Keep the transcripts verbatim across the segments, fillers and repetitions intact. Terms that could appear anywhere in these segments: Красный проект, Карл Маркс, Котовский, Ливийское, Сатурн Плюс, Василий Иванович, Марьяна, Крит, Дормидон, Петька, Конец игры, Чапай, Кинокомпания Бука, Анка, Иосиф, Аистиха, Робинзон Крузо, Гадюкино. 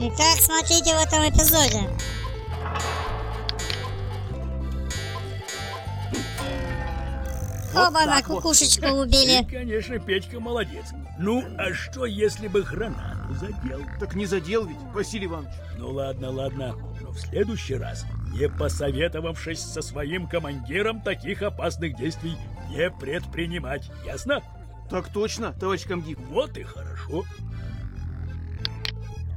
И как смотрите в этом эпизоде? Вот оба на кукушечку вот убили. И, конечно, Петька молодец. Ну, а что, если бы гранату задел? Так не задел ведь, Василий Иванович. Ну ладно, ладно, но в следующий раз, не посоветовавшись со своим командиром, таких опасных действий не предпринимать, ясно? Так точно, товарищ комдив. Вот и хорошо.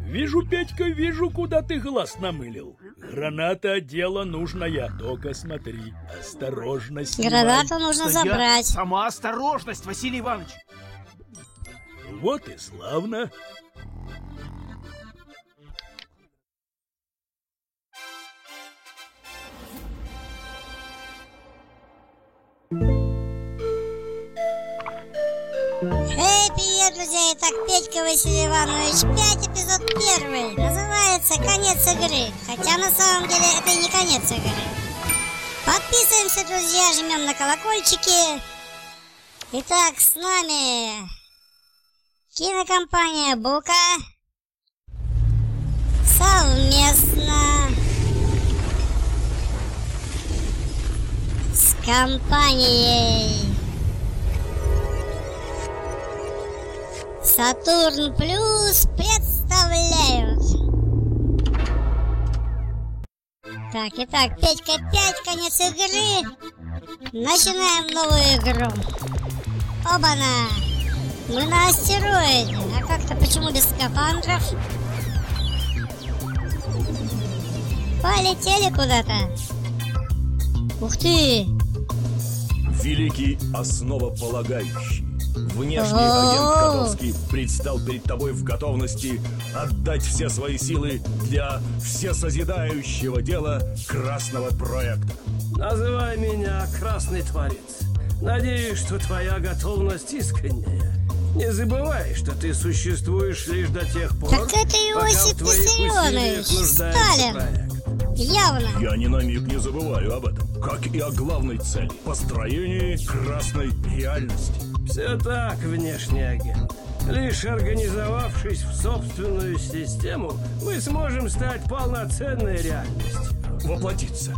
Вижу, Петька, вижу, куда ты глаз намылил. Граната — дело нужное. Только смотри, осторожно снимай. Гранату нужно Стоять. забрать. Сама осторожность, Василий Иванович. Вот и славно. Эй, привет, друзья! Итак, Петька, Василий Иванович, пятый эпизод первый. Называется «Конец игры». Хотя на самом деле это и не конец игры. Подписываемся, друзья, жмем на колокольчики. Итак, с нами кинокомпания Бука. Совместно с компанией Сатурн Плюс представляют. Так, итак, Петька пять, конец игры. Начинаем новую игру. Оба-на! Мы на астероиде. А как-то почему без скафандров? Полетели куда-то. Ух ты! Великий основополагающий. Внешний агент Котовский предстал перед тобой в готовности отдать все свои силы для всесозидающего дела Красного проекта. Называй меня Красный Творец. Надеюсь, что твоя готовность искренняя. Не забывай, что ты существуешь лишь до тех пор, так это Иосиф пока в твоих усилиях нуждается проект. Явно. Я ни на миг не забываю об этом, как и о главной цели – построении красной реальности. Все так, внешний агент. Лишь организовавшись в собственную систему, мы сможем стать полноценной реальностью. Воплотиться.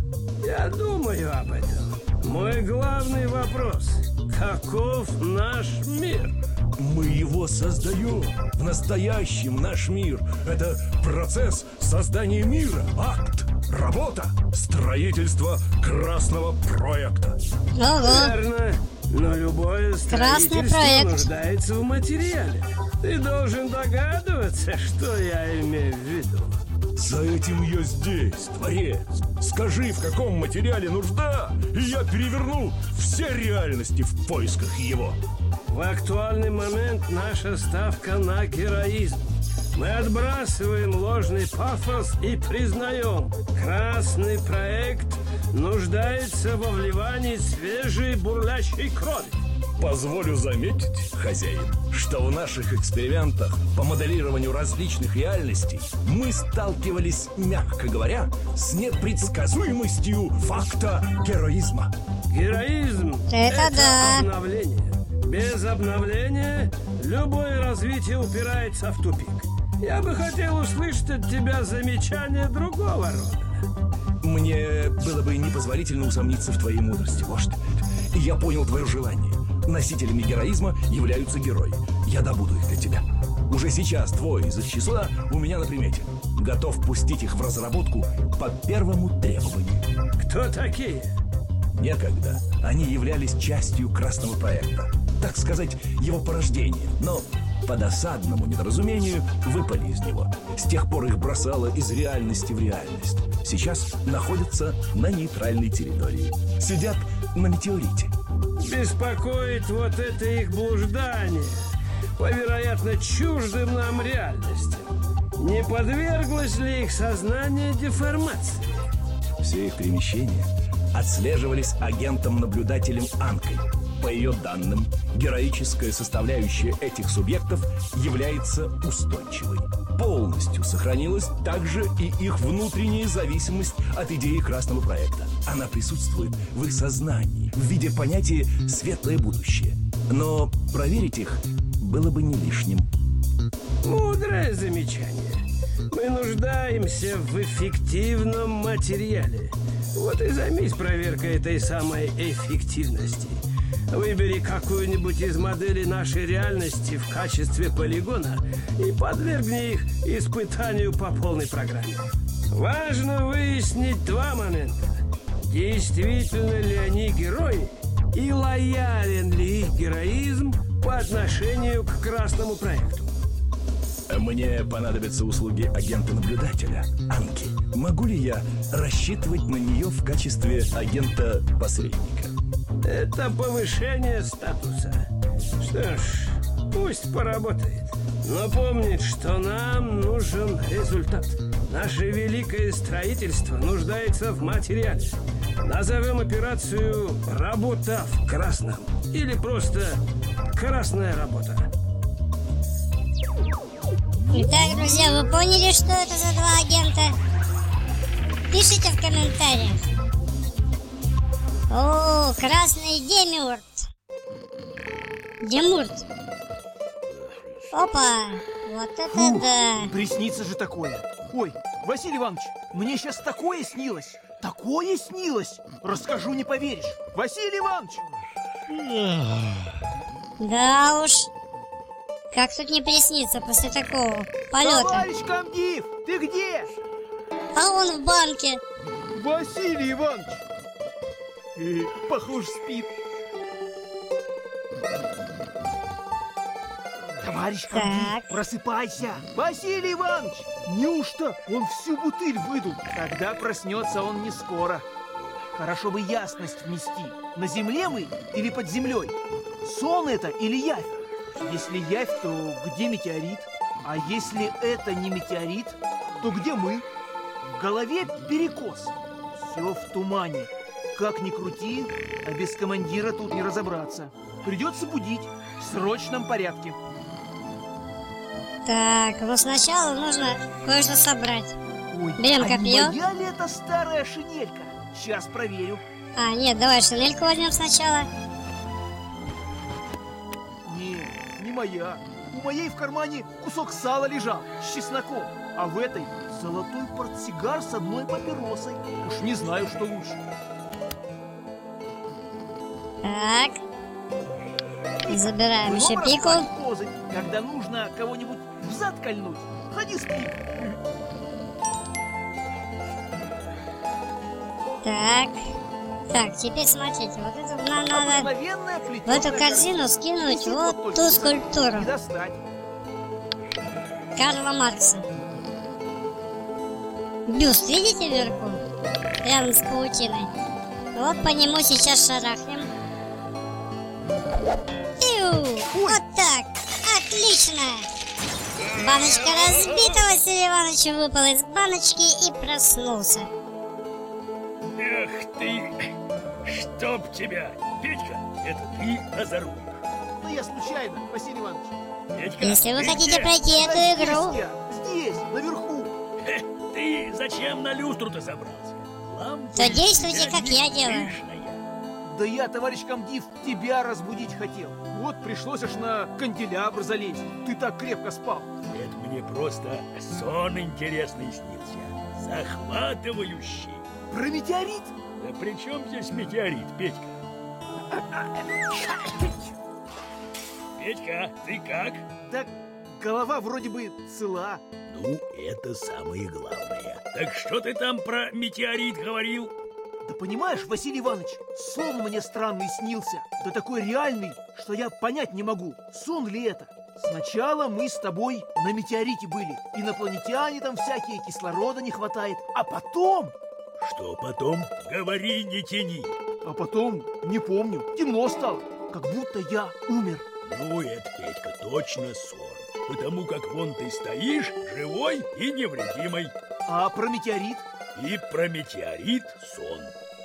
Я думаю об этом. Мой главный вопрос – каков наш мир? Мы его создаем. В настоящем наш мир – это процесс создания мира, акт. Работа – строительство красного проекта. Ага. Верно, но любое строительство нуждается в материале. Ты должен догадываться, что я имею в виду. За этим я здесь, Творец. Скажи, в каком материале нужда, и я переверну все реальности в поисках его. В актуальный момент наша ставка на героизм. Мы отбрасываем ложный пафос и признаем, красный проект нуждается во вливании свежей бурлящей крови. Позволю заметить, хозяин, что в наших экспериментах по моделированию различных реальностей мы сталкивались, мягко говоря, с непредсказуемостью факта героизма. Героизм – это да. обновление. Без обновления любое развитие упирается в тупик. Я бы хотел услышать от тебя замечание другого рода. Мне было бы непозволительно усомниться в твоей мудрости, вождь. Я понял твое желание. Носителями героизма являются герои. Я добуду их для тебя. Уже сейчас твой из их числа у меня на примете. Готов пустить их в разработку по первому требованию. Кто такие? Некогда они являлись частью красного проекта. Так сказать, его порождение. Но... по досадному недоразумению выпали из него. С тех пор их бросало из реальности в реальность. Сейчас находятся на нейтральной территории. Сидят на метеорите. Беспокоит вот это их блуждание по, вероятно, чуждым нам реальности. Не подверглось ли их сознание деформации? Все их перемещения отслеживались агентом-наблюдателем Анкой. По ее данным, героическая составляющая этих субъектов является устойчивой. Полностью сохранилась также и их внутренняя зависимость от идеи красного проекта. Она присутствует в их сознании в виде понятия «светлое будущее». Но проверить их было бы не лишним. Мудрое замечание. Мы нуждаемся в эффективном материале. Вот и займись проверкой этой самой эффективности. Выбери какую-нибудь из моделей нашей реальности в качестве полигона и подвергни их испытанию по полной программе. Важно выяснить два момента. Действительно ли они герои и лоялен ли их героизм по отношению к Красному проекту? Мне понадобятся услуги агента-наблюдателя, Анки. Могу ли я рассчитывать на нее в качестве агента-посредника? Это повышение статуса. Что ж, пусть поработает. Но помнит, что нам нужен результат. Наше великое строительство нуждается в материале. Назовем операцию «Работа в красном» или просто «Красная работа». Итак, друзья, вы поняли, что это за два агента? Пишите в комментариях. О, красный демиург. Демурт. Опа, вот это фу, да. Приснится же такое. Ой, Василий Иванович, мне сейчас такое снилось. Такое снилось. Расскажу, не поверишь. Василий Иванович. Да уж. Как тут не приснится после такого полета? Товарищ комдив, ты где? А он в банке. Василий Иванович, э, похоже, спит. Товарищ комдив, просыпайся. Василий Иванович, неужто он всю бутыль выдул? Тогда проснется он не скоро. Хорошо бы ясность внести. На земле мы или под землей? Сон это или явь? Если явь, то где метеорит? А если это не метеорит, то где мы? В голове перекос. Все в тумане. Как ни крути, а без командира тут не разобраться. Придется будить в срочном порядке. Так, ну сначала нужно кое-что собрать. Ой, берем а копье. Не моя ли это старая шинелька? Сейчас проверю. А, нет, давай шинельку возьмем сначала. Моя. У моей в кармане кусок сала лежал с чесноком, а в этой золотой портсигар с одной папиросой. Уж не знаю, что лучше. Так. И забираем еще пику. Козы, когда нужно кого-нибудь в зад кольнуть, ходи с пикой. Так. Так, теперь смотрите, вот это нам надо в эту корзину скинуть вот ту скульптуру Карла Маркса. Бюст, видите вверху? Прямо с паутиной. Вот по нему сейчас шарахнем. Фью, вот так, отлично! Баночка разбита, Василий Иванович выпал из баночки и проснулся. Эх ты! Чтоб тебя! Петька, это ты озорник. Ну я случайно, Василий Иванович. Петька, если вы хотите пройти эту игру... Здесь, наверху. Эх, ты зачем на люстру-то забрался? Лампу, то действуйте, как я делаю. Да я, товарищ комдив, тебя разбудить хотел. Вот пришлось аж на канделябр залезть. Ты так крепко спал. Это мне просто сон интересный снился. Захватывающий. Про метеорит? Да при чем здесь метеорит, Петька? Петька, ты как? Так голова вроде бы цела. Ну, это самое главное. Так что ты там про метеорит говорил? Да понимаешь, Василий Иванович, сон мне странный снился. Да такой реальный, что я понять не могу, сон ли это. Сначала мы с тобой на метеорите были. Инопланетяне там всякие, кислорода не хватает. А потом... Что потом? Говори, не тяни. А потом, не помню, темно стало, как будто я умер. Ну, это, Петька, точно сон. Потому как вон ты стоишь, живой и невредимый. А про метеорит? И про метеорит сон.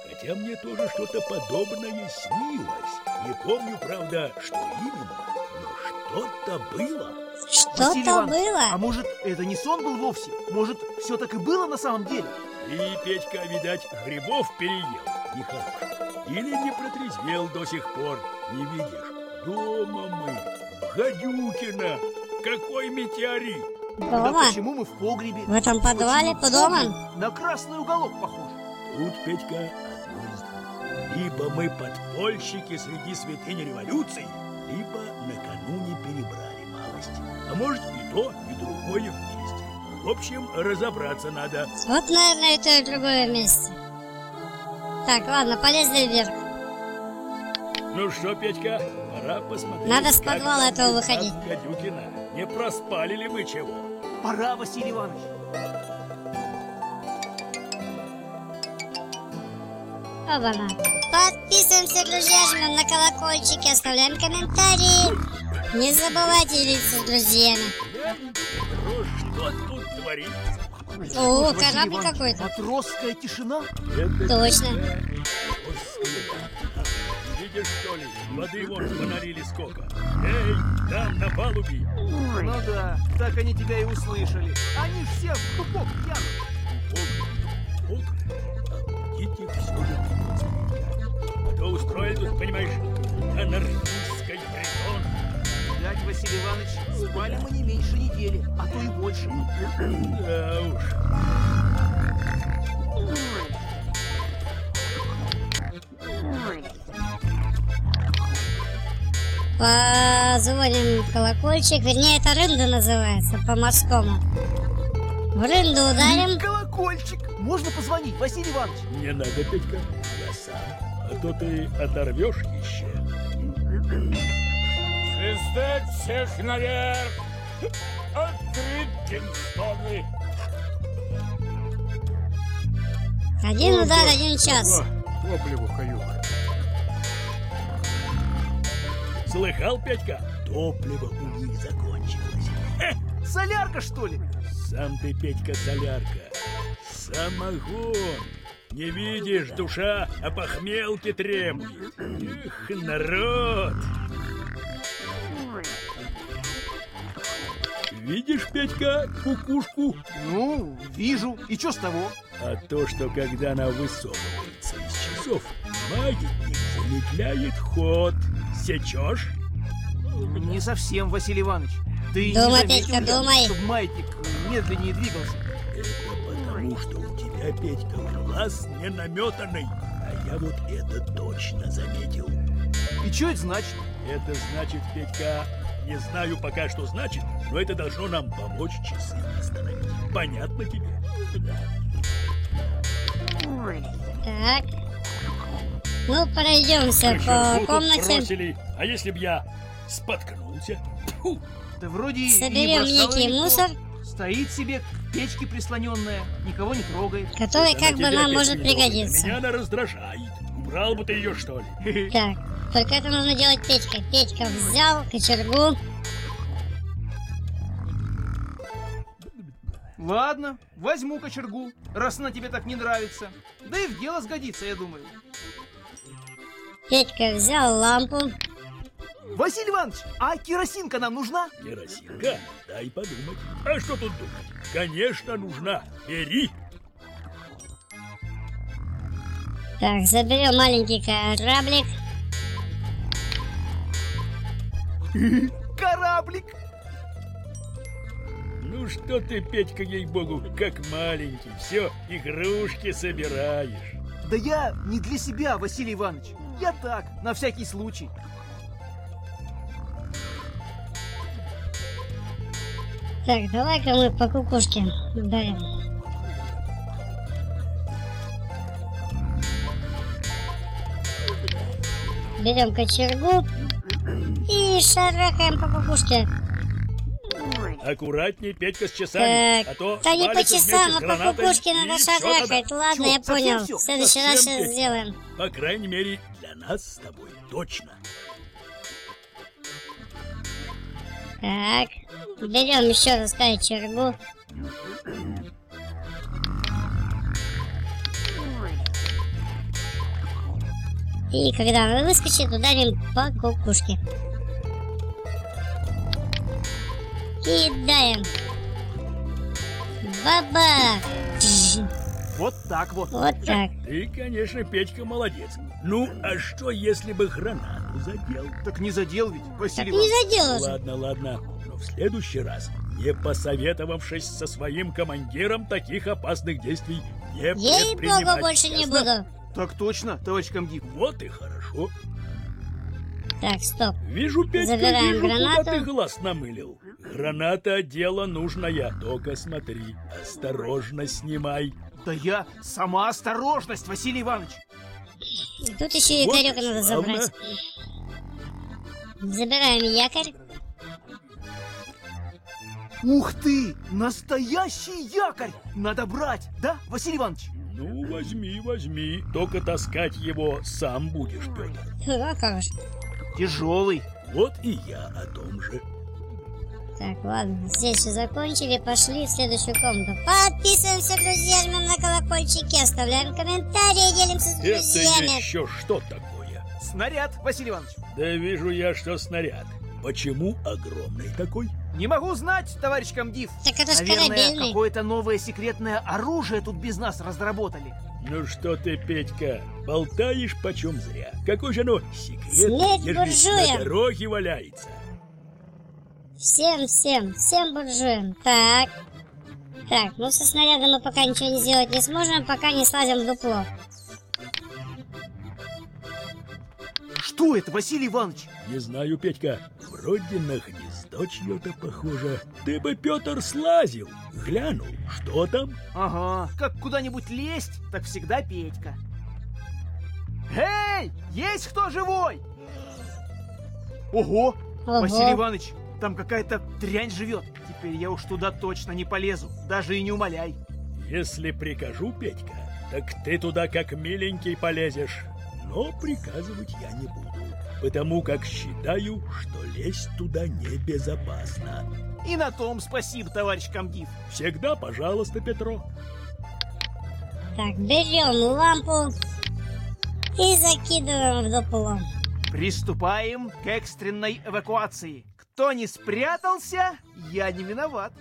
Хотя мне тоже что-то подобное снилось. Не помню, правда, что именно, но что-то было. Что-то было? А может, это не сон был вовсе? Может, все так и было на самом деле? И Петька, видать, грибов переел, нехорошо. Или не протрезвел до сих пор, не видишь. Дома мы, в Гадюкино, какой метеорит. Дома? Да почему мы в погребе? В этом подвале под домом? На красный уголок похож. Тут, Петька, одно из двух. Либо мы подпольщики среди святыни революции, либо накануне перебрали малость. А может и то, и другое вместе. В общем, разобраться надо. Вот, наверное, и то, и другое вместе. Так, ладно, полезли вверх. Ну что, Петька, пора посмотреть. Надо с подвала этого выходить. Гадюкина. Не проспали ли мы чего? Пора, Василий Иванович. Оба-на. Подписываемся, друзья, жмем на колокольчики, оставляем комментарии. Не забывайте делиться с друзьями. Ну что тут творится? О, корабль какой-то. Матросская тишина? Это точно. Видишь, что ли? Воды вон понарили сколько. Эй, там на палубе. Ну да, так они тебя и услышали. Они все в тупок пьяны. Ок, ок, дети все же придется. А то устроили тут, понимаешь, анархистский притон. Дядь Василий Иванович, спали мы не меньше недели, а то и больше. Да уж. Позвоним колокольчик, вернее, это рында называется, по-морскому. В рынду ударим. Колокольчик! Можно позвонить, Василий Иванович? Не надо, Петька, я сам. А то ты оторвешь еще. Свистать всех наверх! Открыть кингстоны! Один удар, о, один час. Топливо каюха. Слыхал, Петька? Топливо у них закончилось. Э, солярка, что ли? Сам ты, Петька, солярка. Самогон. Не видишь, душа о похмелке требует. Эх, народ. Видишь, Петька, кукушку? Ну, вижу. И что с того? А то, что когда она высовывается из часов, маятник замедляет ход. Сечешь? Не совсем, Василий Иванович. Ты думай, не заметил, Петька, думай, чтобы маятник медленнее двигался. Это потому, что у тебя, Петька, глаз не наметанный. А я вот это точно заметил. И что это значит? Это значит, Петька, не знаю пока, что значит, но это должно нам помочь часы остановить. Понятно тебе? Да. Так. Ну, пройдемся по комнате. А если б я споткнулся? Фу. Да вроде соберем некий мусор. Стоит себе к печке прислоненная, никого не трогает. Который как бы нам может пригодиться. Меня она раздражает. Убрал бы ты ее, что ли? Так, только это нужно делать Петька. Петька взял кочергу. Ладно, возьму кочергу, раз она тебе так не нравится. Да и в дело сгодится, я думаю. Петька взял лампу. Василий Иванович, а керосинка нам нужна? Керосинка? Дай подумать. А что тут думать? Конечно, нужна. Бери. Так, заберем маленький кораблик. Кораблик! Ну что ты, Петька, ей-богу, как маленький, все игрушки собираешь. Да я не для себя, Василий Иванович. Я так, на всякий случай. Так, давай-ка мы по кукушке ударим. Берем кочергу и шарахаем по кукушке. Аккуратней, Петька, с часами, так, а то да не по часам, а по кукушке надо шарахать. Ладно, все, я понял, все. В следующий совсем раз сейчас сделаем. По крайней мере, для нас с тобой точно. Так, берем еще раз кочергу. И когда она выскочит, ударим по кукушке. Кидаем. Бабах. Вот так вот. Вот так. Ты, конечно, Петька, молодец. Ну, а что, если бы гранату задел? Так не задел ведь, Василий Иванович. Так не задел. Ладно, ладно. Но в следующий раз не посоветовавшись со своим командиром, таких опасных действий не Ей предпринимать. Ей-богу, больше не буду. Так точно, товарищ комдив. Вот и хорошо. Так, стоп. Вижу, Петька, Забираем вижу, гранату. Куда ты глаз намылил. Граната — дело нужное. Только смотри, осторожно снимай. Да я сама осторожность, Василий Иванович. Тут еще вот якорёк надо забрать. Забираем якорь. Ух ты! Настоящий якорь! Надо брать, да, Василий Иванович? Ну, возьми, возьми. Только таскать его сам будешь, Петр. А как же? Тяжелый. Вот и я о том же. Так, ладно. Здесь все закончили. Пошли в следующую комнату. Подписываемся, друзья, жмем на колокольчики, оставляем комментарии, делимся с друзьями. Это еще что такое? Снаряд, Василий Иванович. Да вижу я, что снаряд. Почему огромный такой? Не могу знать, товарищ комдив. Так это ж корабельный. Какое-то новое секретное оружие тут без нас разработали. Ну что ты, Петька, болтаешь почем зря. Какой же оно секретное, ежели на дороге валяется. Всем, всем, всем буржуям. Так. Так, ну со снарядом мы пока ничего не сделать не сможем, пока не слазим в дупло. Что это, Василий Иванович? Не знаю, Петька. Вроде на гнездо чье-то похоже. Ты бы, Петр, слазил, глянул, что там? Ага, как куда-нибудь лезть, так всегда Петька. Эй, есть кто живой? Ого, ага. Василий Иванович, там какая-то дрянь живет. Теперь я уж туда точно не полезу, даже и не умоляй. Если прикажу, Петька, так ты туда как миленький полезешь. Но приказывать я не буду, потому как считаю, что лезть туда небезопасно. И на том спасибо, товарищ комдив. Всегда пожалуйста, Петро. Так, берем лампу и закидываем в дупло. Приступаем к экстренной эвакуации. Кто не спрятался, я не виноват.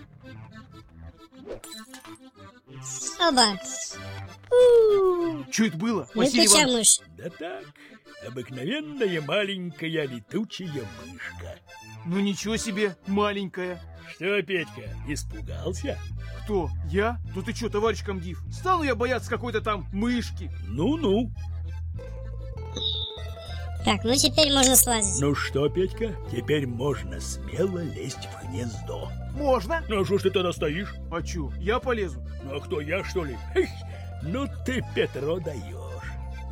Оба. Что это было, Василий Иванович? Да так, обыкновенная маленькая летучая мышка. Ну ничего себе, маленькая. Что, Петька, испугался? Кто, я? Да ты что, товарищ комдив, стану я бояться какой-то там мышки? Ну-ну. Так, ну теперь можно слазить. Ну что, Петька, теперь можно смело лезть в гнездо. Можно. Ну а что ж ты тогда стоишь? А чё, я полезу? Ну а кто, я что ли? Эх, ну ты, Петро, даешь.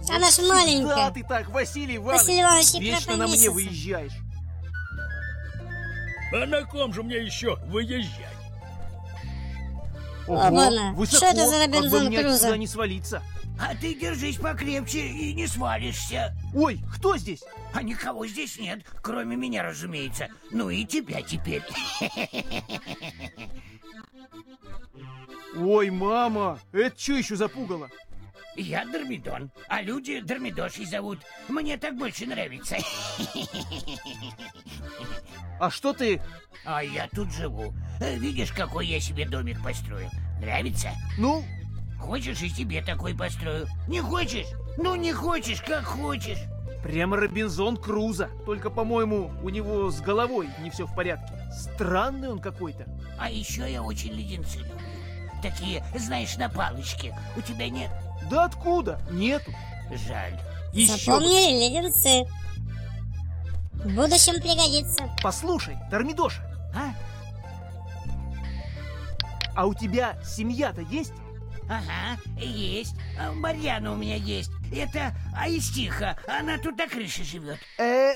Она ж маленькая. Да ты так, Василий Иванович. Василий Иванович, вечно на мне выезжаешь. А на ком же мне еще выезжать? Ого, высоко, что это за Робинзон Крузо? Не свалиться. А ты держись покрепче и не свалишься. Ой, кто здесь? А никого здесь нет, кроме меня, разумеется. Ну и тебя теперь. Ой, мама, это что еще запугало? Я Дормидон, а люди Дормидошей зовут. Мне так больше нравится. А что ты? А я тут живу. Видишь, какой я себе домик построил? Нравится? Ну? Хочешь, и тебе такой построю. Не хочешь? Ну не хочешь, как хочешь. Прямо Робинзон Крузо. Только, по-моему, у него с головой не все в порядке. Странный он какой-то. А еще я очень леденцы люблю. Такие, знаешь, на палочке. У тебя нет? Да откуда? Нету. Жаль. Еще. Запомнили, леденцы. В будущем пригодится. Послушай, Дормидоша, а? А у тебя семья-то есть? Ага, есть. Марьяна у меня есть. Это Аистиха. Она тут на крыше живет. Э?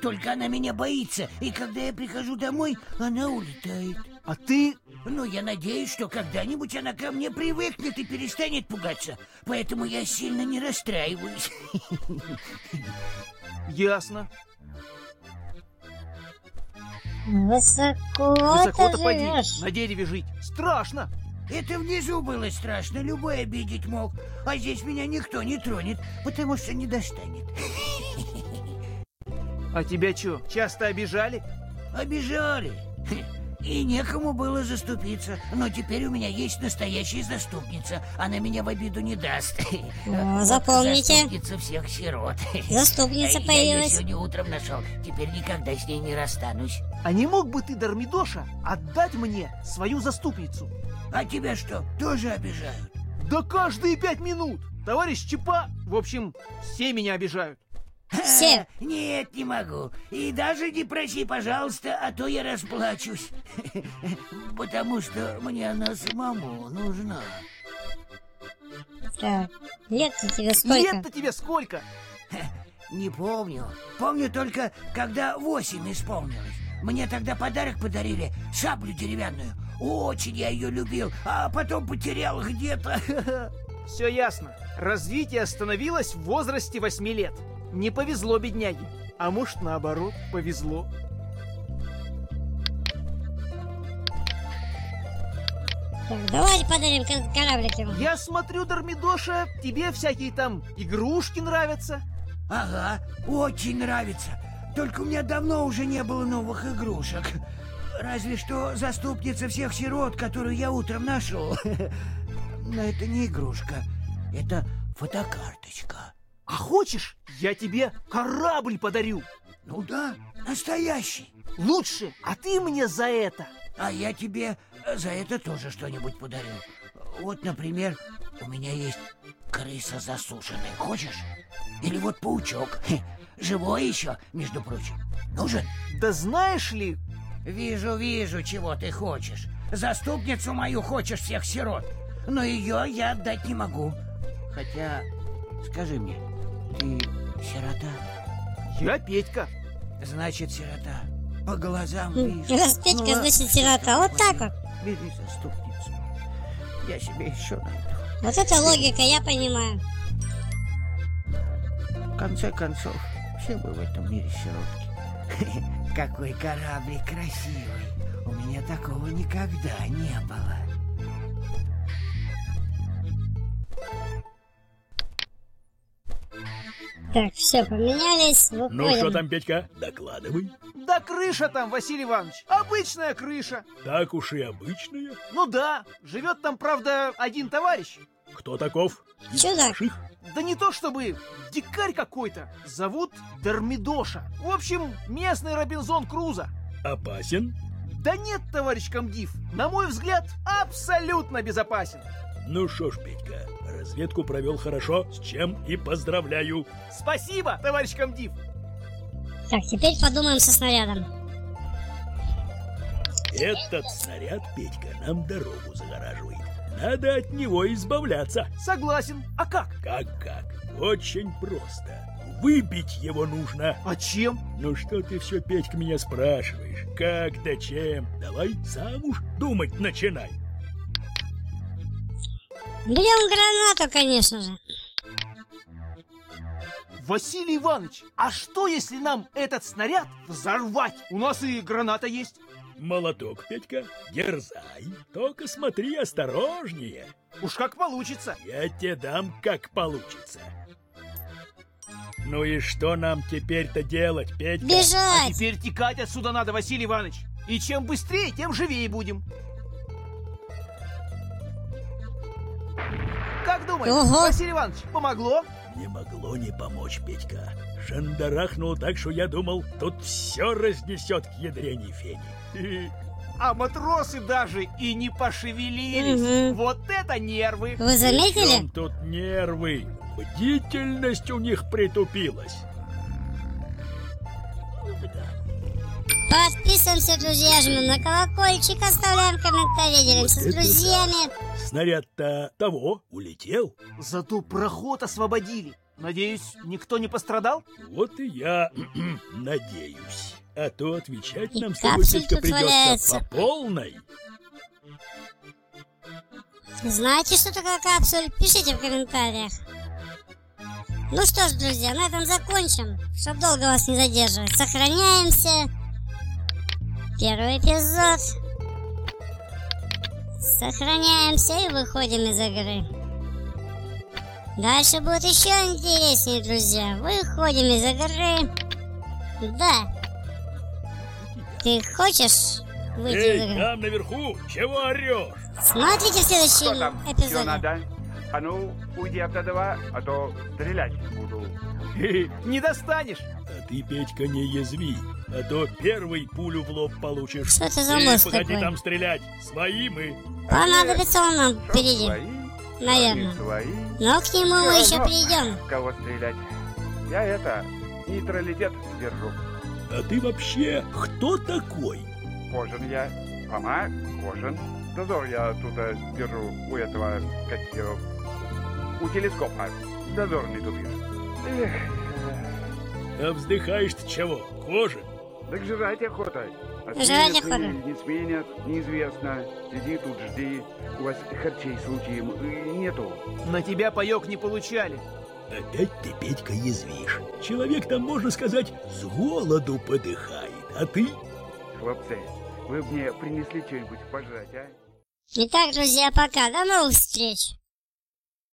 Только она меня боится. И когда я прихожу домой, она улетает. А ты? Ну, я надеюсь, что когда-нибудь она ко мне привыкнет и перестанет пугаться. Поэтому я сильно не расстраиваюсь. Ясно. Высоко-то Высоко-то поди. На дереве жить страшно. Это внизу было страшно, любой обидеть мог. А здесь меня никто не тронет, потому что не достанет. А тебя что, часто обижали? Обижали. И некому было заступиться. Но теперь у меня есть настоящая заступница. Она меня в обиду не даст. О, запомните. Заступница всех сирот. Заступница появилась. Я ее сегодня утром нашел. Теперь никогда с ней не расстанусь. А не мог бы ты, Дормидоша, отдать мне свою заступницу? А тебя что, тоже обижают? Да каждые пять минут. Товарищ Чапа, в общем, все меня обижают. Все. А, нет, не могу. И даже не проси, пожалуйста, а то я расплачусь. Потому что мне она самому нужна. Да. Лет-то тебе сколько? Лет-то тебе сколько? Не помню. Помню только, когда восемь исполнилось. Мне тогда подарок подарили, шаблю деревянную. Очень я ее любил, а потом потерял где-то. Все ясно. Развитие остановилось в возрасте восьми лет. Не повезло бедняге. А может, наоборот, повезло. Так, давай подарим кораблик ему. Я смотрю, Дормидоша, тебе всякие там игрушки нравятся. Ага, очень нравится. Только у меня давно уже не было новых игрушек. Разве что заступница всех сирот, которую я утром нашел. Но это не игрушка, это фотокарточка. А хочешь, я тебе корабль подарю? Ну да, настоящий. Лучше, а ты мне за это. А я тебе за это тоже что-нибудь подарю. Вот, например, у меня есть крыса засушенная. Хочешь? Или вот паучок. Живой еще, между прочим. Нужен? Да знаешь ли... Вижу, вижу, чего ты хочешь. Заступницу мою хочешь всех сирот. Но ее я отдать не могу. Хотя, скажи мне... Ты сирота? Я Петька. Значит, сирота. По глазам вижу. У нас Петька, ну, значит, сирота. Вот так вот. Бери заступницу. Я себе еще найду. Вот это логика, я понимаю. В конце концов, все мы в этом мире сиротки. Какой кораблик красивый. У меня такого никогда не было. Так, все, поменялись, выходим. Ну, что там, Петька? Докладывай. Да крыша там, Василий Иванович. Обычная крыша. Так уж и обычная? Ну да, живет там, правда, один товарищ. Кто таков? Чудак. Да не то чтобы дикарь какой-то. Зовут Дормидоша. В общем, местный Робинзон Крузо. Опасен? Да нет, товарищ комдив. На мой взгляд, абсолютно безопасен. Ну что ж, Петька, разведку провел хорошо, с чем и поздравляю. Спасибо, товарищ комдив. Так, теперь подумаем со снарядом. Этот снаряд, Петька, нам дорогу загораживает. Надо от него избавляться. Согласен. А как? Как-как? Очень просто. Выбить его нужно. А чем? Ну что ты все, Петька, меня спрашиваешь? Как да чем? Давай сам уж думать начинай. Берем гранату, конечно же. Василий Иванович, а что, если нам этот снаряд взорвать? У нас и граната есть. Молоток, Петька, дерзай. Только смотри осторожнее. Уж как получится. Я тебе дам, как получится. Ну и что нам теперь-то делать, Петька? Бежать! А теперь текать отсюда надо, Василий Иванович. И чем быстрее, тем живее будем. Как думаешь, угу. Василий Иванович, помогло? Не могло не помочь, Петька. Шандарахнул так, что я думал, тут все разнесет к ядрене фени. А матросы даже и не пошевелились. Угу. Вот это нервы. Вы заметили? Тут нервы. Бдительность у них притупилась. Подписываемся, друзья, жмем на колокольчик, оставляем комментарии, делимся вот с друзьями. Да. Снаряд-то того улетел. Зато проход освободили. Надеюсь, никто не пострадал? Вот и я надеюсь. А то отвечать и нам с тобой придется валяется. По полной. Знаете, что такое капсуль? Пишите в комментариях. Ну что ж, друзья, на этом закончим, чтобы долго вас не задерживать. Сохраняемся. Первый эпизод. Сохраняемся и выходим из игры. Дальше будет еще интереснее, друзья. Выходим из игры. Да. Ты хочешь выйти Эй, из игры. Там наверху, чего орешь? Смотрите в следующем Что там? эпизоде. Все надо? А ну, уйди от этого, а то стрелять буду. Не достанешь. А ты, Петька, не язви, а то первый пулю в лоб получишь. Что это за мост такой? Погоди там стрелять, свои мы. Понадобится он нам впереди. Наверное. Но к нему мы еще придем. Кого стрелять? Я это, нейтралитет держу. А ты вообще кто такой? Кожан я, ама, кожан. Дозор я тут держу у этого, как его, у телескопа. Дозорный тут вижу. А вздыхаешь-то чего? Кожан? Так жрать охота. А жрать охота. Не сменят, неизвестно. Сиди тут, жди. У вас харчей случаем нету. На тебя паёк не получали. Опять ты, Петька, язвишь. Человек там, можно сказать, с голоду подыхает, а ты? Хлопцы, вы мне принесли что-нибудь пожрать, а? Итак, друзья, пока. До новых встреч.